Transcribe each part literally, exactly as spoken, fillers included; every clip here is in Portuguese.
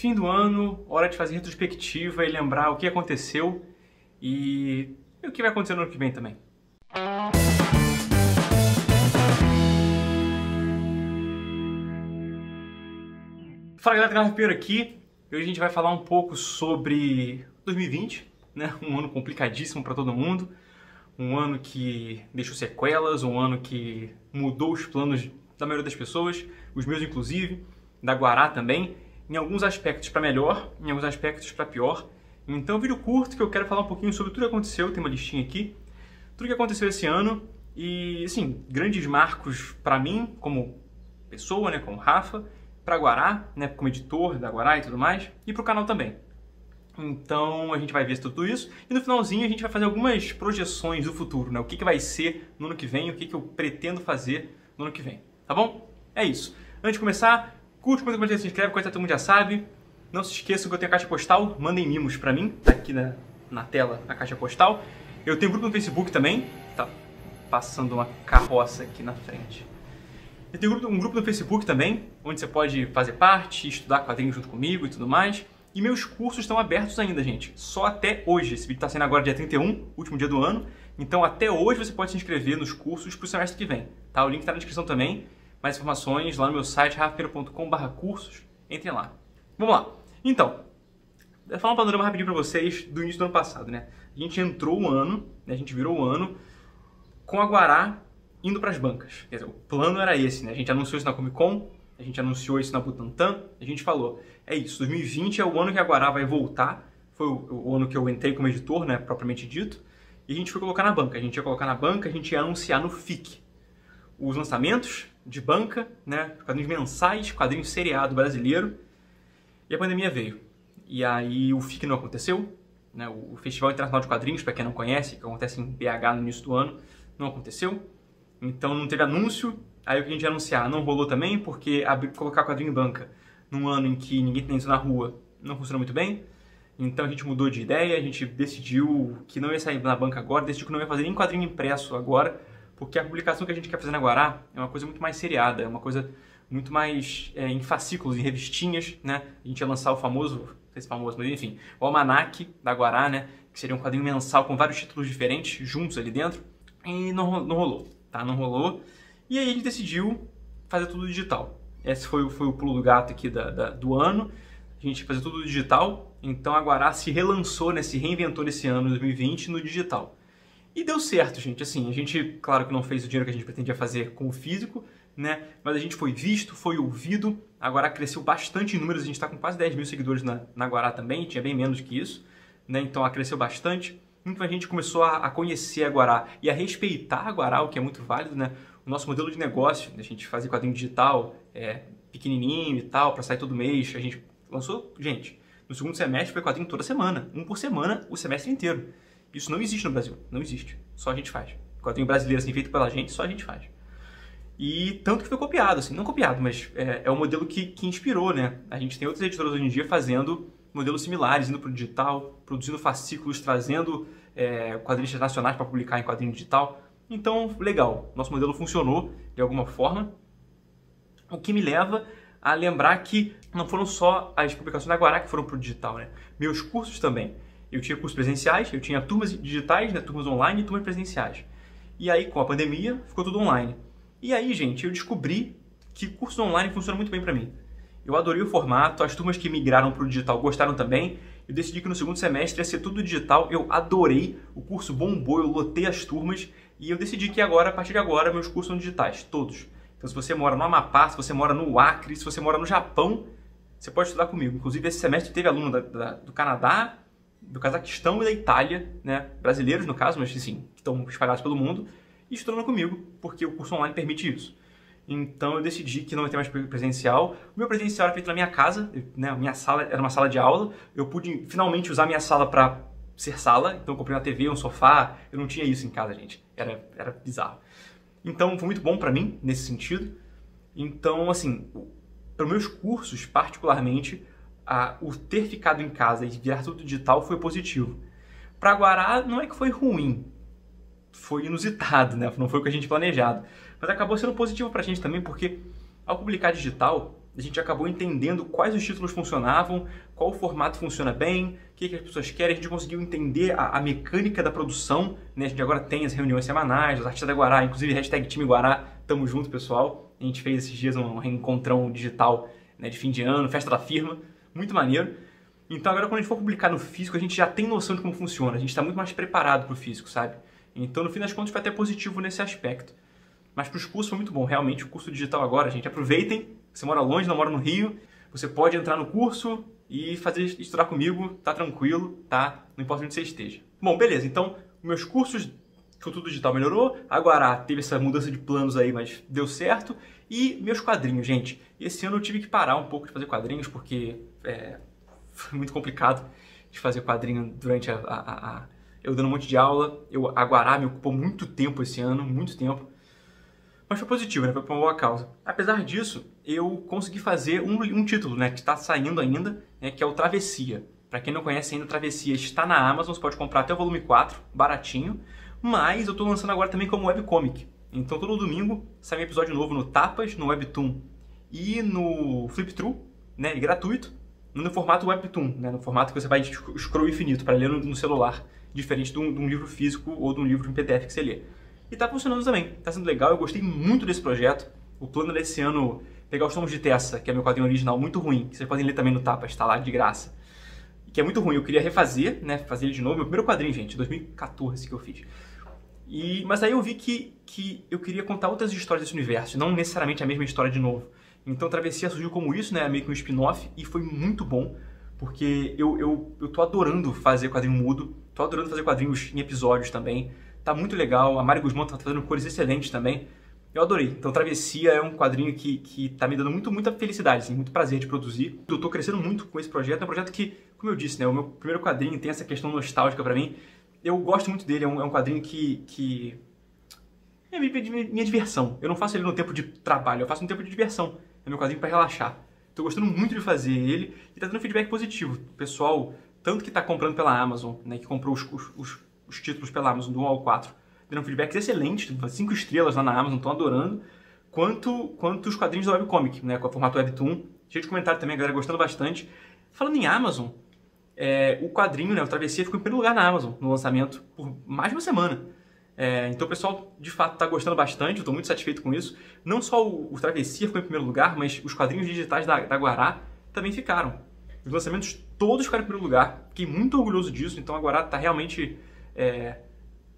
Fim do ano, hora de fazer retrospectiva e lembrar o que aconteceu e, e o que vai acontecer no ano que vem também. Fala galera, Rapha Pinheiro aqui. Hoje a gente vai falar um pouco sobre dois mil e vinte, né? Um ano complicadíssimo para todo mundo, um ano que deixou sequelas, um ano que mudou os planos da maioria das pessoas, os meus inclusive, da Guará também, em alguns aspectos para melhor, em alguns aspectos para pior. Então, um vídeo curto que eu quero falar um pouquinho sobre tudo que aconteceu, tem uma listinha aqui, tudo que aconteceu esse ano e, assim, grandes marcos para mim, como pessoa, né, como Rapha, para Guará, né, como editor da Guará e tudo mais, e para o canal também. Então a gente vai ver tudo isso e no finalzinho a gente vai fazer algumas projeções do futuro, né, o que, que vai ser no ano que vem, o que, que eu pretendo fazer no ano que vem, tá bom? É isso. Antes de começar, curte, comenta, comenta, se inscreve, coisa que todo mundo já sabe. Não se esqueçam que eu tenho a caixa postal, mandem mimos para mim, tá aqui na, na tela a caixa postal. Eu tenho grupo no Facebook também, tá passando uma carroça aqui na frente. Eu tenho um grupo no Facebook também, onde você pode fazer parte, estudar quadrinhos junto comigo e tudo mais. E meus cursos estão abertos ainda, gente. Só até hoje. Esse vídeo está saindo agora dia trinta e um, último dia do ano. Então até hoje você pode se inscrever nos cursos para o semestre que vem. Tá? O link está na descrição também. Mais informações lá no meu site, rapha pinheiro ponto com barra cursos. Entrem lá. Vamos lá. Então, eu vou falar um panorama rapidinho para vocês do início do ano passado, né? A gente entrou o ano, né? A gente virou o ano com a Guará indo para as bancas. Quer dizer, o plano era esse, né? A gente anunciou isso na Comic Con, a gente anunciou isso na Butantan, a gente falou, é isso, dois mil e vinte é o ano que a Guará vai voltar, foi o, o ano que eu entrei como editor, né, propriamente dito, e a gente foi colocar na banca, a gente ia colocar na banca, a gente ia anunciar no F I C os lançamentos de banca, né, quadrinhos mensais, quadrinhos seriado brasileiro, e a pandemia veio. E aí o F I C não aconteceu, né, o Festival Internacional de Quadrinhos, para quem não conhece, que acontece em B H no início do ano, não aconteceu. Então não teve anúncio, aí o que a gente ia anunciar não rolou também, porque abrir, colocar quadrinho em banca num ano em que ninguém tem isso na rua não funciona muito bem. Então a gente mudou de ideia, a gente decidiu que não ia sair na banca agora, decidiu que não ia fazer nem quadrinho impresso agora, porque a publicação que a gente quer fazer na Guará é uma coisa muito mais seriada, é uma coisa muito mais é, em fascículos, em revistinhas, né? A gente ia lançar o famoso, não sei se famoso, mas enfim, o Almanaque da Guará, né? Que seria um quadrinho mensal com vários títulos diferentes juntos ali dentro, e não, não rolou. Tá, não rolou. E aí a gente decidiu fazer tudo digital. Esse foi, foi o pulo do gato aqui da, da, do ano. A gente fazer tudo digital. Então a Guará se relançou, né, se reinventou nesse ano, dois mil e vinte, no digital. E deu certo, gente. Assim, a gente, claro que não fez o dinheiro que a gente pretendia fazer com o físico, né? Mas a gente foi visto, foi ouvido. A Guará cresceu bastante em números. A gente está com quase dez mil seguidores na, na Guará também. Tinha bem menos que isso, né? Então ela cresceu bastante. Então a gente começou a conhecer a Guará e a respeitar a Guará, o que é muito válido, né? O nosso modelo de negócio, a gente fazia quadrinho digital, é, pequenininho e tal, para sair todo mês. A gente lançou, gente, no segundo semestre foi quadrinho toda semana, um por semana, o semestre inteiro. Isso não existe no Brasil, não existe. Só a gente faz. Quadrinho brasileiro assim, feito pela gente, só a gente faz. E tanto que foi copiado, assim, não copiado, mas é, é um modelo que, que inspirou, né? A gente tem outras editoras hoje em dia fazendo modelos similares, indo para o digital, produzindo fascículos, trazendo é, quadrinistas nacionais para publicar em quadrinho digital. Então, legal, nosso modelo funcionou de alguma forma. O que me leva a lembrar que não foram só as publicações da Guará que foram para o digital, né? Meus cursos também. Eu tinha cursos presenciais, eu tinha turmas digitais, né? Turmas online e turmas presenciais. E aí, com a pandemia, ficou tudo online. E aí, gente, eu descobri que cursos online funcionam muito bem para mim. Eu adorei o formato, as turmas que migraram para o digital gostaram também. Eu decidi que no segundo semestre ia ser tudo digital, eu adorei, o curso bombou, eu lotei as turmas e eu decidi que agora, a partir de agora, meus cursos são digitais, todos. Então se você mora no Amapá, se você mora no Acre, se você mora no Japão, você pode estudar comigo. Inclusive esse semestre teve aluno da, da, do Canadá, do Cazaquistão e da Itália, né? Brasileiros no caso, mas assim, que estão espalhados pelo mundo, e estudando comigo, porque o curso online permite isso. Então eu decidi que não ia ter mais presencial. O meu presencial era feito na minha casa, né? Minha sala era uma sala de aula. Eu pude finalmente usar minha sala para ser sala. Então eu comprei uma T V, um sofá. Eu não tinha isso em casa, gente. Era, era bizarro. Então foi muito bom para mim nesse sentido. Então, assim, para meus cursos particularmente, a, o ter ficado em casa e virar tudo digital foi positivo. Para Guará não é que foi ruim. Foi inusitado, né? Não foi o que a gente planejado. Mas acabou sendo positivo pra gente também, porque ao publicar digital, a gente acabou entendendo quais os títulos funcionavam, qual o formato funciona bem, o que, que as pessoas querem. A gente conseguiu entender a, a mecânica da produção, né? A gente agora tem as reuniões semanais, os artistas da Guará, inclusive hashtag Time Guará, tamo junto, pessoal. A gente fez esses dias um reencontrão digital, né, de fim de ano, festa da firma, muito maneiro. Então agora quando a gente for publicar no físico, a gente já tem noção de como funciona, a gente está muito mais preparado para o físico, sabe? Então no fim das contas foi até positivo nesse aspecto. Mas para os cursos foi muito bom, realmente, o curso digital agora, gente, aproveitem. Você mora longe, não mora no Rio, você pode entrar no curso e fazer estudar comigo, tá tranquilo, tá? Não importa onde você esteja. Bom, beleza, então, meus cursos, tudo digital melhorou, a Guará teve essa mudança de planos aí, mas deu certo, e meus quadrinhos, gente. Esse ano eu tive que parar um pouco de fazer quadrinhos, porque é, foi muito complicado de fazer quadrinho durante a, a, a... eu dando um monte de aula, eu, a Guará me ocupou muito tempo esse ano, muito tempo. Mas foi positivo, né? Foi por uma boa causa. Apesar disso, eu consegui fazer um, um título, né? Que está saindo ainda, né? Que é o Travessia. Para quem não conhece ainda, o Travessia está na Amazon, você pode comprar até o volume quatro, baratinho. Mas eu estou lançando agora também como webcomic. Então todo domingo sai um episódio novo no Tapas, no Webtoon e no Flipthrough, né? E gratuito, no formato Webtoon, né? No formato que você vai scroll infinito para ler no, no celular, diferente de um, de um livro físico ou de um livro em P D F que você lê. E tá funcionando também, tá sendo legal, eu gostei muito desse projeto. O plano desse ano pegar Os Tomos de Tessa, que é meu quadrinho original, muito ruim, que vocês podem ler também no Tapas, tá lá de graça. Que é muito ruim, eu queria refazer, né, fazer ele de novo, meu primeiro quadrinho, gente, dois mil e quatorze que eu fiz. E, mas aí eu vi que, que eu queria contar outras histórias desse universo, não necessariamente a mesma história de novo. Então Travessia surgiu como isso, né, meio que um spin-off, e foi muito bom, porque eu, eu, eu tô adorando fazer quadrinho mudo, tô adorando fazer quadrinhos em episódios também. Tá muito legal, a Mari Guzmão tá fazendo cores excelentes também. Eu adorei. Então Travessia é um quadrinho que, que tá me dando muito, muita felicidade, assim, muito prazer de produzir. Eu tô crescendo muito com esse projeto, é um projeto que, como eu disse, né, o meu primeiro quadrinho tem essa questão nostálgica pra mim. Eu gosto muito dele, é um, é um quadrinho que, que... é minha, minha diversão. Eu não faço ele no tempo de trabalho, eu faço no tempo de diversão. É meu quadrinho pra relaxar. Tô gostando muito de fazer ele e tá dando feedback positivo. O pessoal, tanto que tá comprando pela Amazon, né, que comprou os... os, os os títulos pela Amazon, do um ao quatro, deram feedbacks excelentes, cinco estrelas lá na Amazon, estão adorando, quanto, quanto os quadrinhos da webcomic, né, com o formato Webtoon, cheio de comentário também, a galera gostando bastante. Falando em Amazon, é, o quadrinho, né, o Travessia ficou em primeiro lugar na Amazon, no lançamento, por mais de uma semana. É, então o pessoal, de fato, está gostando bastante, eu estou muito satisfeito com isso. Não só o, o Travessia ficou em primeiro lugar, mas os quadrinhos digitais da, da Guará também ficaram. Os lançamentos todos ficaram em primeiro lugar, fiquei muito orgulhoso disso, então a Guará está realmente... É,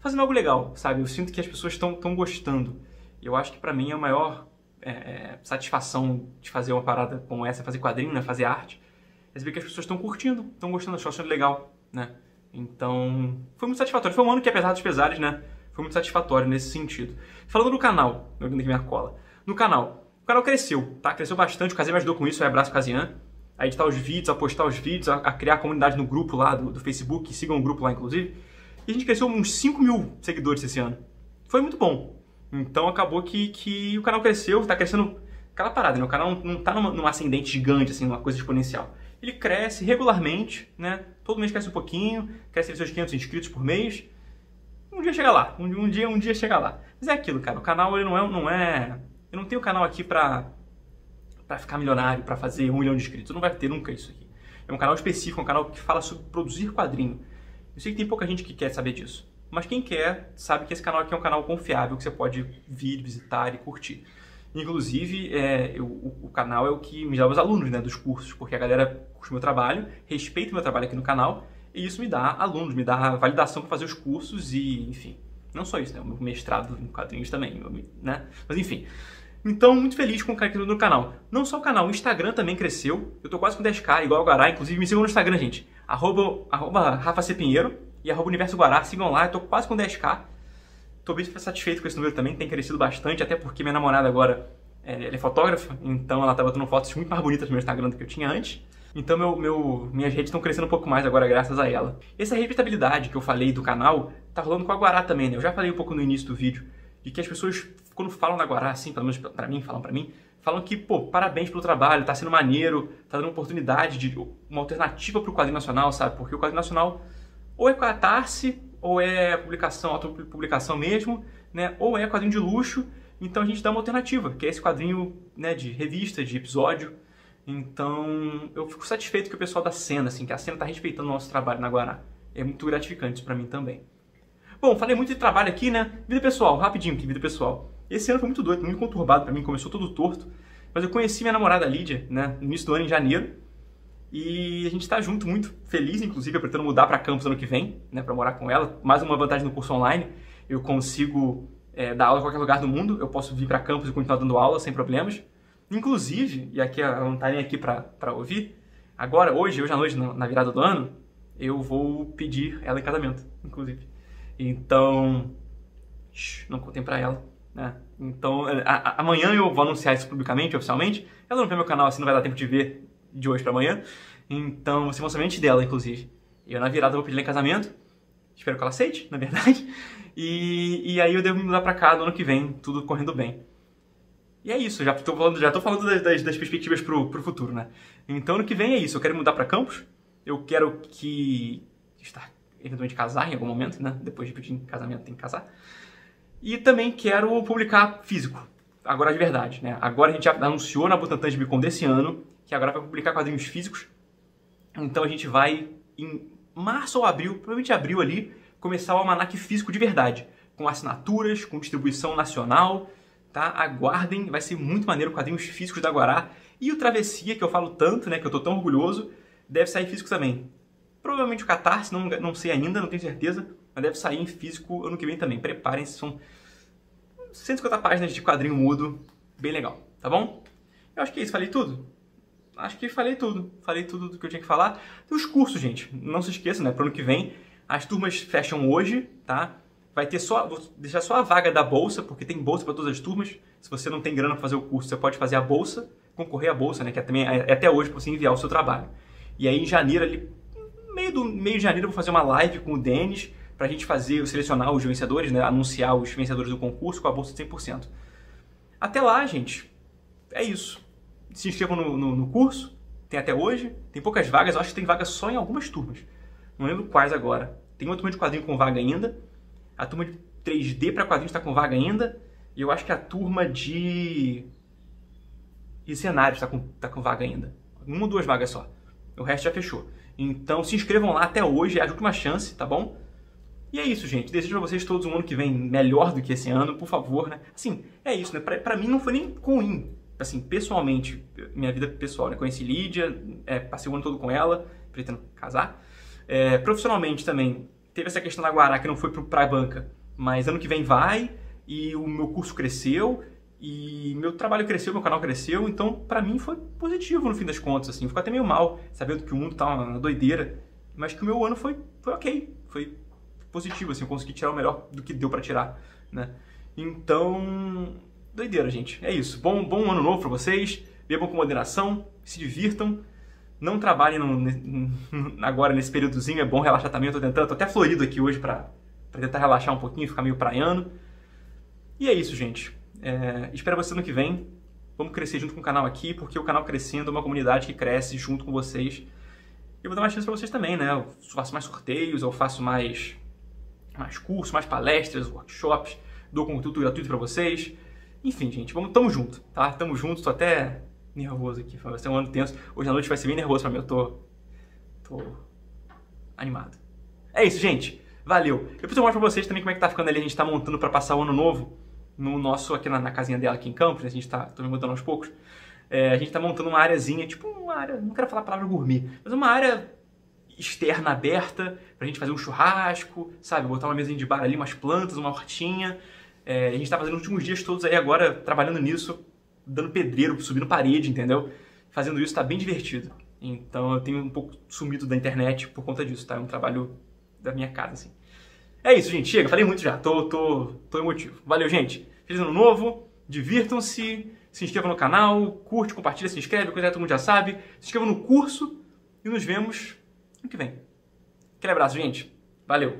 fazendo algo legal, sabe? Eu sinto que as pessoas estão tão gostando. Eu acho que pra mim é a maior é, satisfação de fazer uma parada como essa, fazer quadrinho, né? Fazer arte, é saber que as pessoas estão curtindo, estão gostando, estão achando legal, né? Então, foi muito satisfatório. Foi um ano que, apesar dos pesares, né? Foi muito satisfatório nesse sentido. Falando do canal, eu tenho aqui minha cola. No canal, o canal cresceu, tá? Cresceu bastante, o Cazian me ajudou com isso, um abraço, Cazian. A editar os vídeos, a postar os vídeos, a, a criar a comunidade no grupo lá do, do Facebook, sigam o grupo lá, inclusive. E a gente cresceu uns cinco mil seguidores esse ano. Foi muito bom. Então acabou que, que o canal cresceu, tá crescendo aquela parada, né? O canal não tá numa, num ascendente gigante, assim, uma coisa exponencial. Ele cresce regularmente, né? Todo mês cresce um pouquinho, cresce seus quinhentos inscritos por mês. Um dia chega lá, um, um dia, um dia chega lá. Mas é aquilo, cara, o canal ele não é... Não é... Eu não tenho canal aqui pra, pra ficar milionário, pra fazer um milhão de inscritos. Não vai ter nunca isso aqui. É um canal específico, um canal que fala sobre produzir quadrinho. Eu sei que tem pouca gente que quer saber disso, mas quem quer sabe que esse canal aqui é um canal confiável, que você pode vir, visitar e curtir. Inclusive, é, eu, o, o canal é o que me dá os alunos, né, dos cursos, porque a galera curte o meu trabalho, respeita o meu trabalho aqui no canal, e isso me dá alunos, me dá validação para fazer os cursos e, enfim, não só isso, né, o meu mestrado em quadrinhos também, né, mas enfim. Então, muito feliz com o cara que no canal. Não só o canal, o Instagram também cresceu. Eu tô quase com dez mil, igual o Guará. Inclusive, me sigam no Instagram, gente. Arroba, arroba Rapha Pinheiro e arroba Universo Guará. Sigam lá, eu tô quase com dez mil. Tô bem satisfeito com esse número também, tem crescido bastante. Até porque minha namorada agora é, ela é fotógrafa, então ela tá botando fotos muito mais bonitas no meu Instagram do que eu tinha antes. Então, meu, meu, minhas redes estão crescendo um pouco mais agora, graças a ela. Essa reputabilidade que eu falei do canal tá rolando com a Guará também, né? Eu já falei um pouco no início do vídeo de que as pessoas... Quando falam na Guará, assim, pelo menos pra mim, falam pra mim, falam que, pô, parabéns pelo trabalho, tá sendo maneiro, tá dando uma oportunidade, de uma alternativa pro quadrinho nacional, sabe? Porque o quadrinho nacional ou é catarse, ou é publicação, autopublicação mesmo, né? Ou é quadrinho de luxo, então a gente dá uma alternativa, que é esse quadrinho, né, de revista, de episódio. Então, eu fico satisfeito que o pessoal da cena, assim, que a cena tá respeitando o nosso trabalho na Guará. É muito gratificante isso pra mim também. Bom, falei muito de trabalho aqui, né? Vida pessoal, rapidinho aqui, vida pessoal. Esse ano foi muito doido, muito conturbado pra mim, começou todo torto. Mas eu conheci minha namorada Lídia, né, no início do ano, em janeiro. E a gente tá junto, muito feliz, inclusive, pretendo mudar pra Campos ano que vem, né, pra morar com ela. Mais uma vantagem no curso online, eu consigo é, dar aula em qualquer lugar do mundo. Eu posso vir pra Campos e continuar dando aula sem problemas. Inclusive, e aqui ela não tá nem aqui pra, pra ouvir, agora, hoje, hoje à noite, na virada do ano, eu vou pedir ela em casamento, inclusive. Então, não contei pra ela, né? Então, a, a, amanhã eu vou anunciar isso publicamente, oficialmente. Ela não vê meu canal, assim não vai dar tempo de ver de hoje pra amanhã. Então, você vai somente dela, inclusive. Eu, na virada, vou pedir ela em casamento. Espero que ela aceite, na verdade. E, e aí eu devo me mudar pra cá no ano que vem, tudo correndo bem. E é isso, já estou falando, já tô falando das, das, das perspectivas pro, pro futuro, né? Então, ano que vem é isso, eu quero mudar para Campos, eu quero que... estar eventualmente casar em algum momento, né? Depois de pedir casamento, tem que casar. E também quero publicar físico, agora de verdade, né? Agora a gente já anunciou na Butantan de Comic Con desse ano, que agora vai publicar quadrinhos físicos. Então a gente vai, em março ou abril, provavelmente abril ali, começar o almanaque físico de verdade, com assinaturas, com distribuição nacional... Tá? Aguardem, vai ser muito maneiro, quadrinhos físicos da Guará. E o Travessia, que eu falo tanto, né, que eu tô tão orgulhoso, deve sair físico também. Provavelmente o Catarse, não, não sei ainda, não tenho certeza, mas deve sair em físico ano que vem também. Preparem-se, são cento e cinquenta páginas de quadrinho mudo, bem legal, tá bom? Eu acho que é isso, falei tudo. Acho que falei tudo, falei tudo do que eu tinha que falar. Tem os cursos, gente, não se esqueçam, né, pro ano que vem. As turmas fecham hoje, tá? Vai ter só, vou deixar só a vaga da bolsa, porque tem bolsa para todas as turmas. Se você não tem grana para fazer o curso, você pode fazer a bolsa, concorrer à bolsa, né? Que é, também, é até hoje para você enviar o seu trabalho. E aí em janeiro, ali, meio, do, meio de janeiro, eu vou fazer uma live com o Denis para a gente fazer, selecionar os vencedores, né? Anunciar os vencedores do concurso com a bolsa de cem por cento. Até lá, gente, é isso. Se inscrevam no, no, no curso, tem até hoje, tem poucas vagas, eu acho que tem vaga só em algumas turmas. Não lembro quais agora. Tem uma turma de quadrinho com vaga ainda. A turma de três D para quadrinhos está com vaga ainda. E eu acho que a turma de, de cenários está com, tá com vaga ainda. Uma ou duas vagas só. O resto já fechou. Então se inscrevam lá até hoje. É a última chance, tá bom? E é isso, gente. Desejo para vocês todos um ano que vem melhor do que esse ano. Por favor, né? Assim, é isso, né? Para mim não foi nem ruim. Assim, pessoalmente, minha vida pessoal, né? Conheci Lídia, é, passei o ano todo com ela. Pretendo casar. É, profissionalmente também... Teve essa questão da Guará que não foi para a banca, mas ano que vem vai, e o meu curso cresceu, e meu trabalho cresceu, meu canal cresceu, então para mim foi positivo no fim das contas. Assim. Eu fico até meio mal, sabendo que o mundo tá uma doideira, mas que o meu ano foi, foi ok, foi positivo, assim, eu consegui tirar o melhor do que deu para tirar. Né? Então, doideira, gente, é isso. Bom, bom ano novo para vocês, bebam com moderação, se divirtam. Não trabalhem agora nesse períodozinho, é bom relaxar também, eu tô tentando, tô até florido aqui hoje pra, pra tentar relaxar um pouquinho, ficar meio praiano. E é isso, gente. É, espero você ano que vem, vamos crescer junto com o canal aqui, porque o canal crescendo é uma comunidade que cresce junto com vocês. Eu vou dar mais chance pra vocês também, né? Eu faço mais sorteios, eu faço mais, mais cursos, mais palestras, workshops, dou conteúdo gratuito pra vocês. Enfim, gente, vamos, tamo junto, tá? Tamo junto, tô até... nervoso aqui, vai ser um ano tenso. Hoje à noite vai ser bem nervoso pra mim, eu tô... tô... animado. É isso, gente. Valeu. Depois eu mostro pra vocês também como é que tá ficando ali. A gente tá montando pra passar o ano novo no nosso... aqui na, na casinha dela, aqui em Campos. A gente tá... tô me montando aos poucos. É, a gente tá montando uma areazinha, tipo uma área... não quero falar a palavra gourmet, mas uma área externa, aberta, pra gente fazer um churrasco, sabe? Botar uma mesinha de bar ali, umas plantas, uma hortinha. É, a gente tá fazendo os últimos dias todos aí agora, trabalhando nisso. Dando pedreiro, subindo parede, entendeu? Fazendo isso tá bem divertido. Então eu tenho um pouco sumido da internet por conta disso, tá? É um trabalho da minha casa, assim. É isso, gente. Chega, falei muito já. Tô, tô, tô emotivo. Valeu, gente. Feliz ano novo. Divirtam-se. Se inscrevam no canal. Curte, compartilha, se inscreve. Coisa que todo mundo já sabe. Se inscrevam no curso. E nos vemos no que vem. Aquele abraço, gente. Valeu.